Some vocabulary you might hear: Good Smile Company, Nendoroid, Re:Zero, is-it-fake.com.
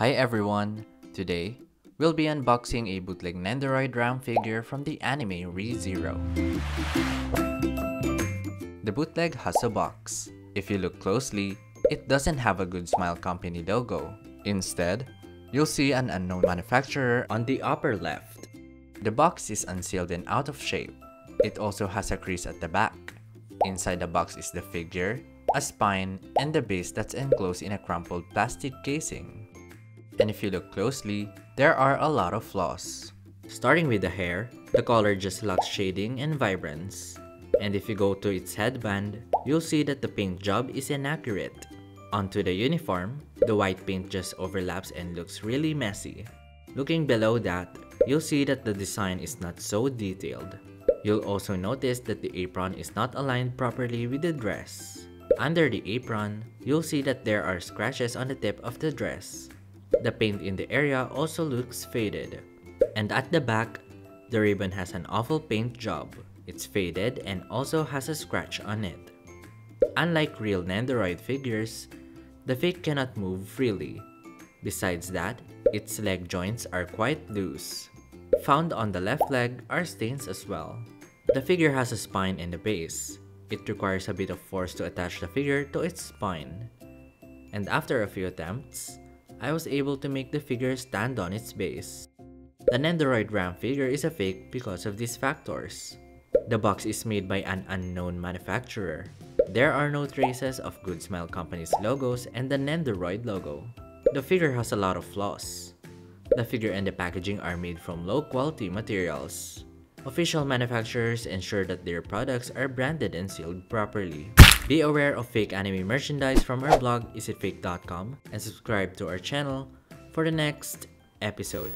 Hi everyone! Today, we'll be unboxing a bootleg Nendoroid RAM figure from the anime Re:Zero. The bootleg has a box. If you look closely, it doesn't have a Good Smile Company logo. Instead, you'll see an unknown manufacturer on the upper left. The box is unsealed and out of shape. It also has a crease at the back. Inside the box is the figure, a spine, and the base that's enclosed in a crumpled plastic casing. And if you look closely, there are a lot of flaws. Starting with the hair, the color just lacks shading and vibrance. And if you go to its headband, you'll see that the paint job is inaccurate. Onto the uniform, the white paint just overlaps and looks really messy. Looking below that, you'll see that the design is not so detailed. You'll also notice that the apron is not aligned properly with the dress. Under the apron, you'll see that there are scratches on the tip of the dress. The paint in the area also looks faded. And at the back, the ribbon has an awful paint job. It's faded and also has a scratch on it. Unlike real Nendoroid figures, the fig cannot move freely. Besides that, its leg joints are quite loose. Found on the left leg are stains as well. The figure has a spine and a base. It requires a bit of force to attach the figure to its spine. And after a few attempts, I was able to make the figure stand on its base. The Nendoroid RAM figure is a fake because of these factors. The box is made by an unknown manufacturer. There are no traces of Good Smile Company's logos and the Nendoroid logo. The figure has a lot of flaws. The figure and the packaging are made from low-quality materials. Official manufacturers ensure that their products are branded and sealed properly. Be aware of fake anime merchandise from our blog isitfake.com and subscribe to our channel for the next episode.